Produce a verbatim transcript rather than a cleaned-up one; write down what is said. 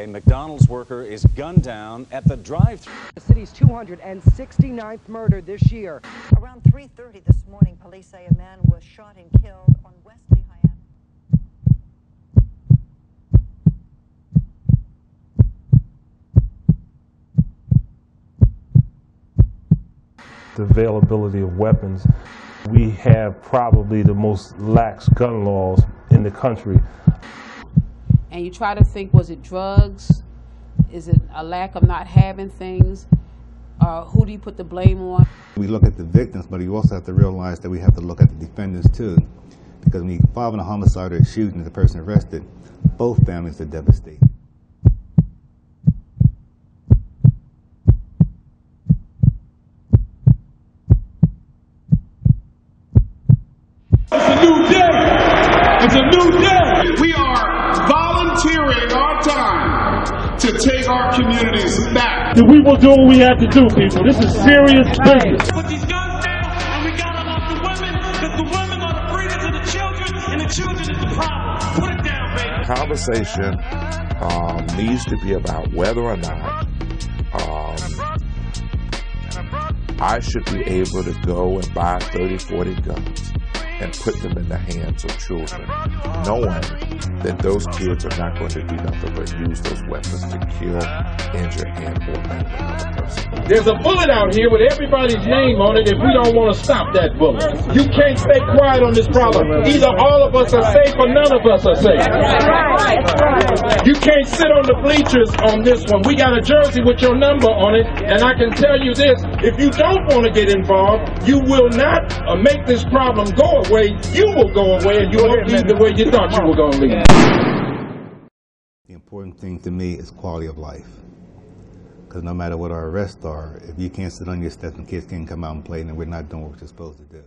A McDonald's worker is gunned down at the drive-thru. The city's two hundred sixty-ninth murder this year. Around three thirty this morning, police say a man was shot and killed on West Lehigh Avenue. The availability of weapons. We have probably the most lax gun laws in the country. And you try to think, was it drugs? Is it a lack of not having things? Uh, who do you put the blame on? We look at the victims, but you also have to realize that we have to look at the defendants too. Because when you involve in a homicide or a shooting and the person arrested, both families are devastated. It's a new day. It's a new day. We are volunteering our time to take our communities back. We will do what we have to do, people. This is serious business. Put these guns down, and we gotta love the women, because the women are the freedom to the children, and the children is the problem. Put it down, baby. Conversation um, needs to be about whether or not um, I should be able to go and buy thirty, forty guns and put them in the hands of children, knowing that those kids are not going to do nothing but use those weapons to kill, injure, and or matter another person. There's a bullet out here with everybody's name on it if we don't want to stop that bullet. You can't stay quiet on this problem. Either all of us are safe or none of us are safe. You can't sit on the bleachers on this one. We got a jersey with your number on it, and I can tell you this, if you don't want to get involved, you will not uh, make this problem go away. Way, you will go away and you won't leave the way you thought you were going to leave. The important thing to me is quality of life. Because no matter what our arrests are, if you can't sit on your steps and kids can't come out and play, then we're not doing what we're supposed to do.